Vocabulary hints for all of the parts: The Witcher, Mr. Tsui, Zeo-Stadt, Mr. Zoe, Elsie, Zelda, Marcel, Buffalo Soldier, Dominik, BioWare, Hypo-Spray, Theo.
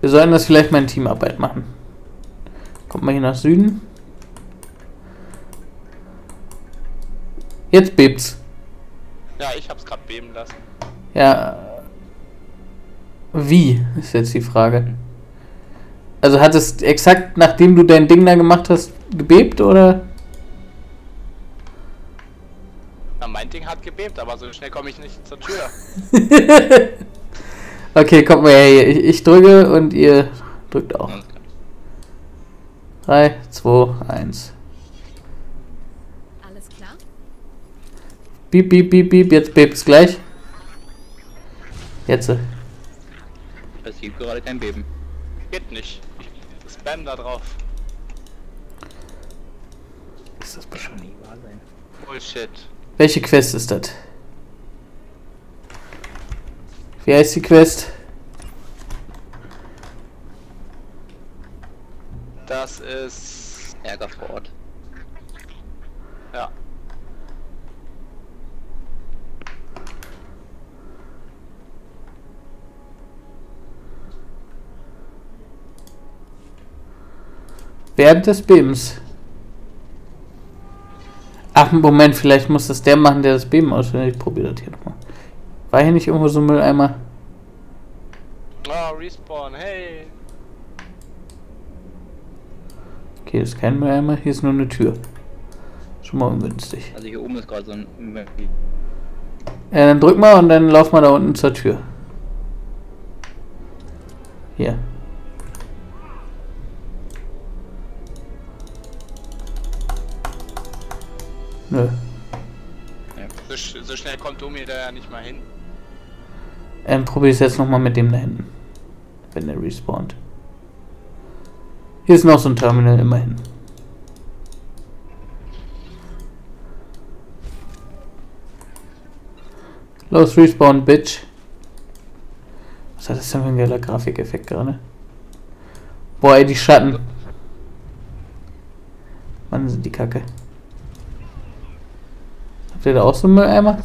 Wir sollen das vielleicht mal in Teamarbeit machen. Kommt mal hier nach Süden. Jetzt bebt's. Ja, ich hab's gerade beben lassen. Ja. Wie, ist jetzt die Frage. Also hat es exakt, nachdem du dein Ding da gemacht hast, gebebt, oder? Na, mein Ding hat gebebt, aber so schnell komme ich nicht zur Tür. Okay, kommt mal her, ich drücke und ihr drückt auch. 3, 2, 1. Alles klar? Piep, piep, piep, piep, jetzt bebt's gleich. Jetzt. Passiert gerade kein Beben. Geht nicht. Ich spam da drauf. Ist das bestimmt nicht wahr sein? Bullshit. Welche Quest ist das? Wie heißt die Quest? Das ist Ärger vor Ort. Ja. Während des Bebens. Ach, Moment, vielleicht muss das der machen, der das Beben auswendig. Ich probiere das hier nochmal. War hier nicht irgendwo so ein Mülleimer? Oh, Respawn, hey! Okay, hier ist kein Mülleimer, hier ist nur eine Tür. Schon mal ungünstig. Also hier oben ist gerade so ein... dann drück mal und dann lauf mal da unten zur Tür. Hier. Nö. So schnell kommt Domi da ja nicht mal hin. Probier es jetzt nochmal mit dem da hinten. Wenn der respawnt. Hier ist noch so ein Terminal, immerhin. Los, respawn, bitch. Was hat das denn für ein geiler Grafikeffekt gerade? Boah, ey, die Schatten. Mann, sind die Kacke. Habt ihr da auch so einen Mülleimer?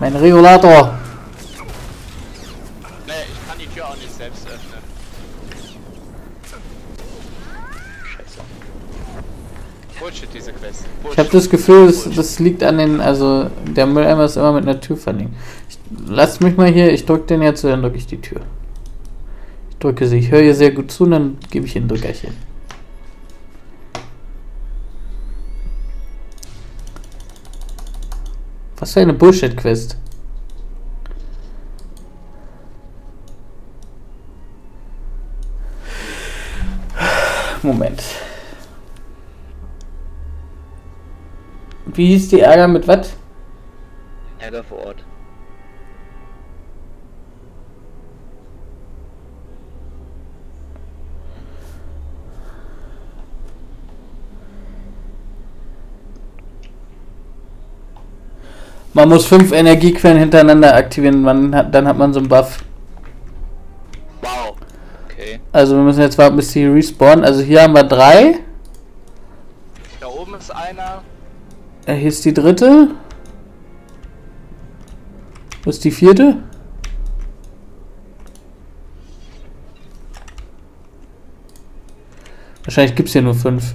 Mein Regulator! Nee, ich kann die Tür auch nicht selbst öffnen. Scheiße. Bullshit, diese Quest. Bullshit. Ich habe das Gefühl, das liegt an den... Also, der Mülleimer ist immer mit einer Tür verlinkt. Lasst mich mal hier, ich drücke den jetzt und dann drücke ich die Tür. Ich drücke sie, ich höre ihr sehr gut zu und dann gebe ich ihr ein Drückerchen. Was für eine Bullshit-Quest. Moment. Wie hieß die Ärger mit was? Ärger vor Ort. Man muss 5 Energiequellen hintereinander aktivieren, dann hat man so einen Buff. Wow. Okay. Also wir müssen jetzt warten, bis die respawnen. Also hier haben wir 3. Da oben ist einer. Hier ist die dritte. Wo ist die vierte? Wahrscheinlich gibt es hier nur 5.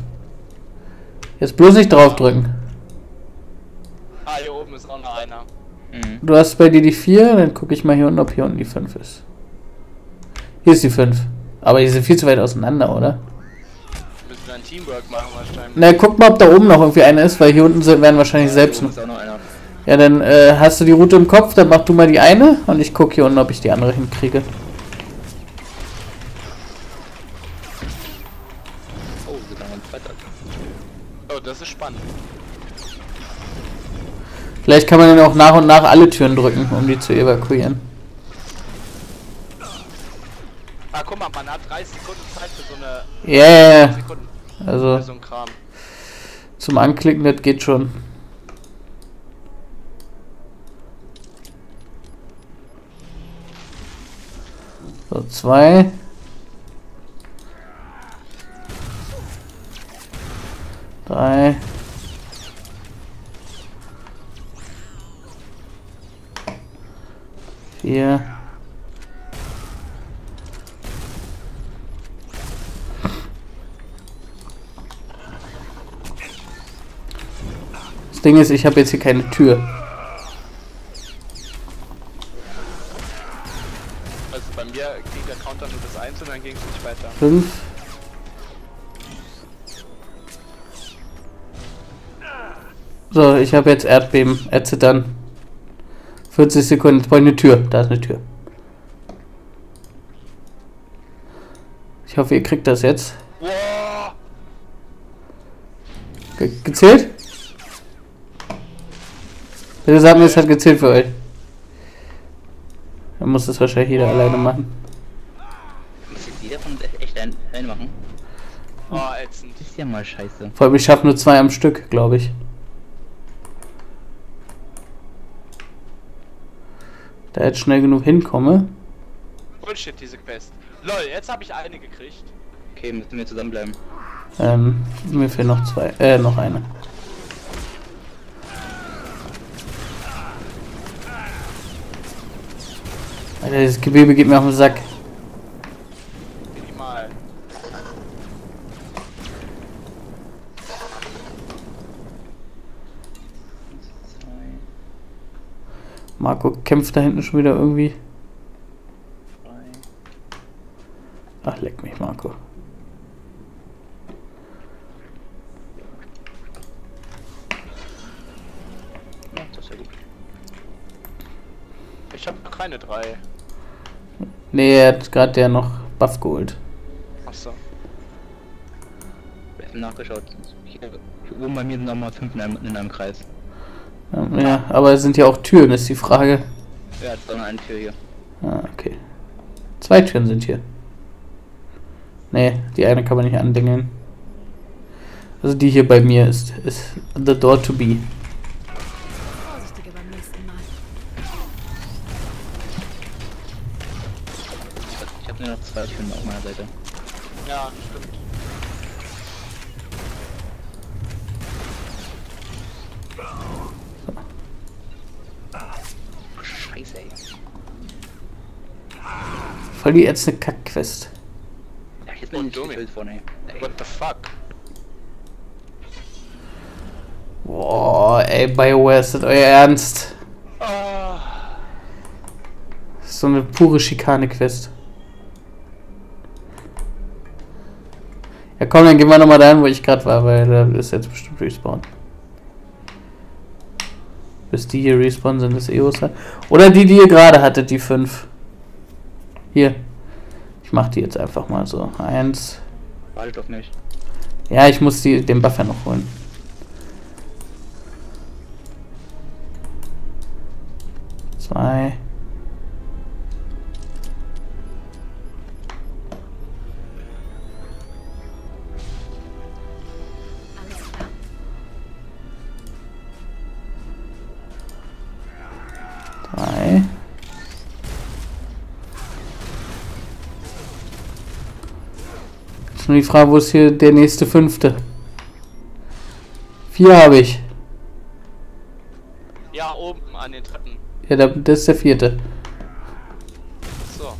Jetzt bloß nicht draufdrücken. Ah, hier oben ist auch noch einer. Mhm. Du hast bei dir die 4, dann gucke ich mal hier unten, ob hier unten die 5 ist. Hier ist die 5. Aber die sind viel zu weit auseinander, oder? Müssen wir ein Teamwork machen wahrscheinlich. Na, guck mal, ob da oben noch irgendwie einer ist, weil hier unten werden wahrscheinlich ja, selbst... Ist auch noch einer. Ja, dann hast du die Route im Kopf, dann mach du mal die eine und ich gucke hier unten, ob ich die andere hinkriege. Oh, sogar noch ein zweiter. Oh, das ist spannend. Vielleicht kann man dann auch nach und nach alle Türen drücken, um die zu evakuieren. Ah, guck mal, man hat 30 Sekunden Zeit für so eine... Yeah. Sekunden also für so einen Kram. Zum Anklicken, das geht schon. So, 2. Drei. 4 Ding ist, ich habe jetzt hier keine Tür. Also bei mir ging der Counter nur bis 1 und dann ging es nicht weiter. 5. So, ich habe jetzt Erdbeben, Erzittern. 40 Sekunden, jetzt brauche ich eine Tür. Da ist eine Tür. Ich hoffe, ihr kriegt das jetzt. Gezählt? Bitte sagt mir, es hat gezählt für euch. Dann muss das wahrscheinlich jeder alleine machen. Muss jetzt jeder von echt alleine machen? Oh, ätzend. Das ist ja mal scheiße. Vor allem, ich schaffe nur 2 am Stück, glaube ich. Da jetzt schnell genug hinkomme. Bullshit, diese Quest. Lol, jetzt habe ich eine gekriegt. Okay, müssen wir zusammenbleiben. Mir fehlen noch 2. Noch eine. Alter, dieses Gewebe geht mir auf den Sack. Minimal. Marco kämpft da hinten schon wieder irgendwie. Ach, leck mich, Marco. Ich habe keine 3. Nee, er hat gerade der noch Buff geholt. Achso. Wir haben nachgeschaut. Hier oben bei mir sind nochmal 5 in einem Kreis. Ja, aber es sind ja auch Türen, ist die Frage. Ja, es ist doch nur eine Tür hier. Ah, okay. 2 Türen sind hier. Nee, die eine kann man nicht andingeln. Also die hier bei mir ist the door to be. Noch 2 Türen auf meiner Seite. Ja, stimmt. So. Oh, Scheiße, ey. Voll die jetzt eine Kack-Quest. Jetzt bin ich nicht von, ey. What the fuck? Boah, ey, BioWare, ist das euer Ernst? Oh. So eine pure Schikane-Quest. Ja komm, dann gehen wir nochmal dahin, wo ich gerade war, weil da ist jetzt bestimmt Respawn. Bis die hier Respawn sind, ist EOS. Oder die, die ihr gerade hattet, die 5. Hier. Ich mach die jetzt einfach mal so. 1. Wartet doch nicht. Ja, ich muss den Buffer noch holen. Zwei. Nur die Frage, wo ist hier der nächste 5. 4 habe ich. Ja, oben an den Treppen. Ja, das ist der 4. So.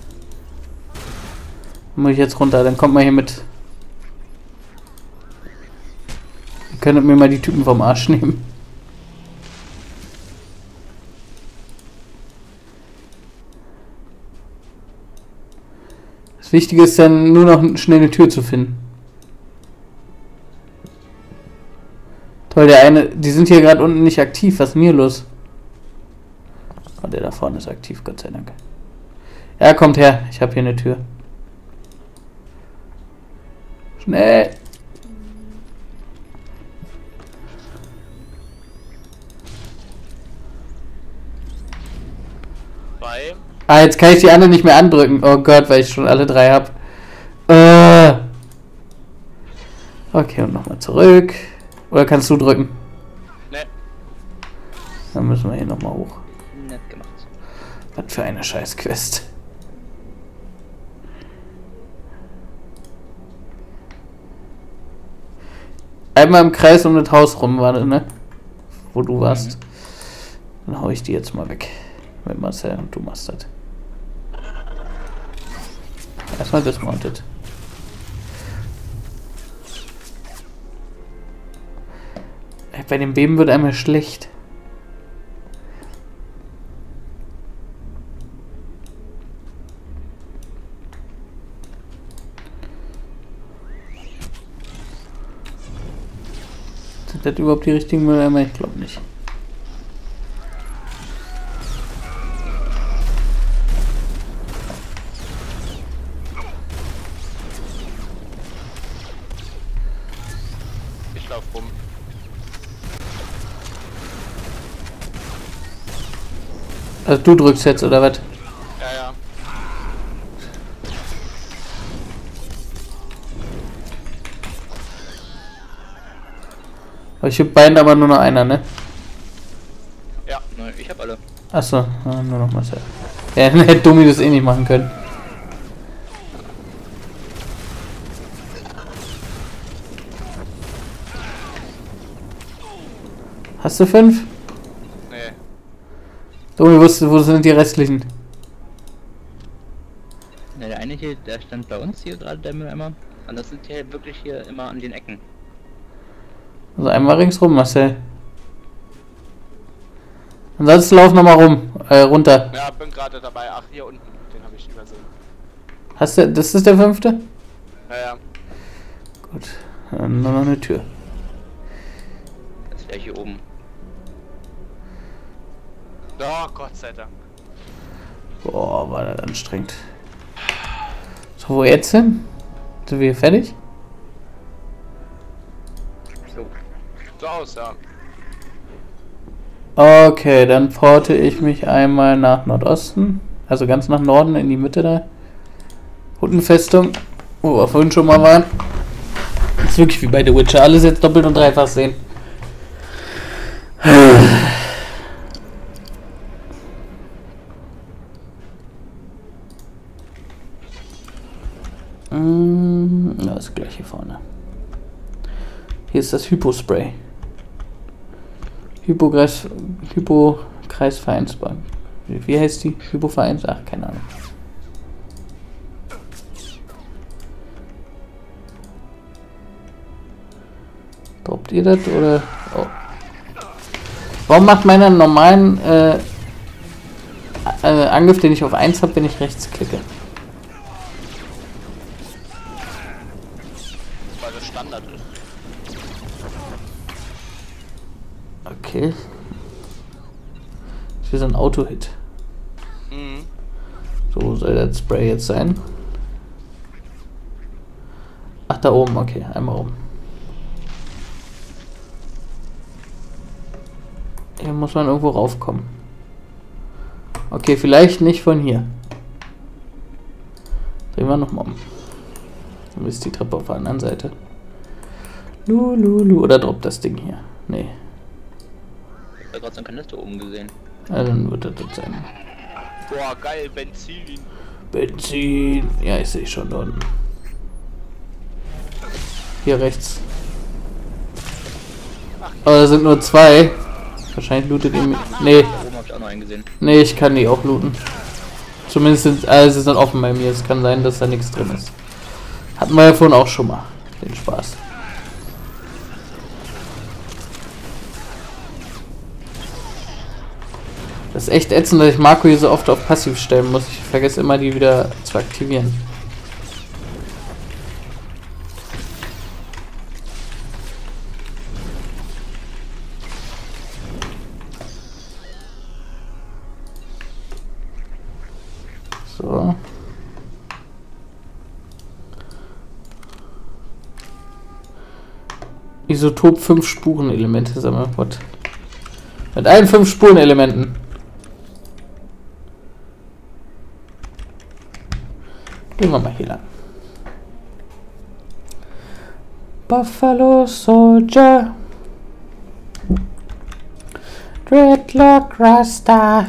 Muss ich jetzt runter, dann kommt mal hier mit. Ihr könntet mir mal die Typen vom Arsch nehmen. Das Wichtige ist dann nur noch schnell eine Tür zu finden. Toll, der eine, die sind hier gerade unten nicht aktiv, was ist denn hier los? Oh, der da vorne ist aktiv, Gott sei Dank. Ja, kommt her, ich habe hier eine Tür. Schnell! Bei. Ah, jetzt kann ich die anderen nicht mehr andrücken. Oh Gott, weil ich schon alle 3 habe. Okay, und nochmal zurück. Oder kannst du drücken? Nee. Dann müssen wir hier nochmal hoch. Nett gemacht. Was für eine Scheiß-Quest. Einmal im Kreis um das Haus rum, war das, ne? Wo du warst. Dann hau ich die jetzt mal weg. Mit Marcel und du machst das. Erstmal dismounted. Bei dem Beben wird einmal schlecht. Sind das überhaupt die richtigen Mülleimer? Ich glaube nicht. Also du drückst jetzt, oder was? Ja, ja. Aber ich hab beiden aber nur noch einer, ne? Ja, ne, ich hab alle. Achso, nur noch Marcel. Ja, dann hätte Domi das eh nicht machen können. Hast du 5? Domi, wo sind die restlichen? Na, der eine hier, der stand bei uns hier gerade, der Mülleimer. Und das sind hier wirklich hier immer an den Ecken. Also einmal ringsrum, Marcel. Ansonsten lauf nochmal rum, runter. Ja, bin gerade dabei. Ach, hier unten, den habe ich übersehen. Hast du, das ist der 5.? Naja. Gut, dann noch eine Tür. Das wäre hier oben. Oh, Gott sei Dank. Boah, war das anstrengend. So, wo jetzt hin? Sind wir fertig? So. So aus, ja. Okay, dann porte ich mich einmal nach Nordosten. Also ganz nach Norden, in die Mitte da. Huttenfestung, wo wir vorhin schon mal waren. Das ist wirklich wie bei The Witcher. Alles jetzt doppelt und dreifach sehen. Das ist gleich hier vorne. Hier ist das Hypo-Spray. Hypo-Kreisvereinsbank. Wie heißt die? Hypo-Vereins? Ach, keine Ahnung. Droppt ihr das oder? Oh. Warum macht meiner normalen Angriff, den ich auf 1 habe, wenn ich rechts klicke? Okay. Das ist wie so ein Auto-Hit. Mhm. So soll das Spray jetzt sein. Ach, da oben, okay, einmal oben. Hier muss man irgendwo raufkommen. Okay, vielleicht nicht von hier. Drehen wir nochmal um. Dann ist die Treppe auf der anderen Seite. Lululu. Oder droppt das Ding hier? Nee. Ich habe gerade so ein Kanister oben gesehen. Ja, dann wird das jetzt sein. Boah, geil, Benzin. Benzin. Ja, ich sehe schon da unten. Hier rechts. Aber da sind nur 2. Wahrscheinlich lootet ihr mich. Nee. Da oben habe ich auch noch einen gesehen. Nee, ich kann die auch looten. Zumindest ist es ist dann offen bei mir. Es kann sein, dass da nichts drin ist. Hatten wir ja vorhin auch schon mal. Den Spaß. Das ist echt ätzend, dass ich Marco hier so oft auf passiv stellen muss. Ich vergesse immer, die wieder zu aktivieren. So. Isotop 5 Spurenelemente sammeln. What? Mit allen 5 Spurenelementen. Gehen wir mal hier lang. Buffalo Soldier. Dreadlock Rasta.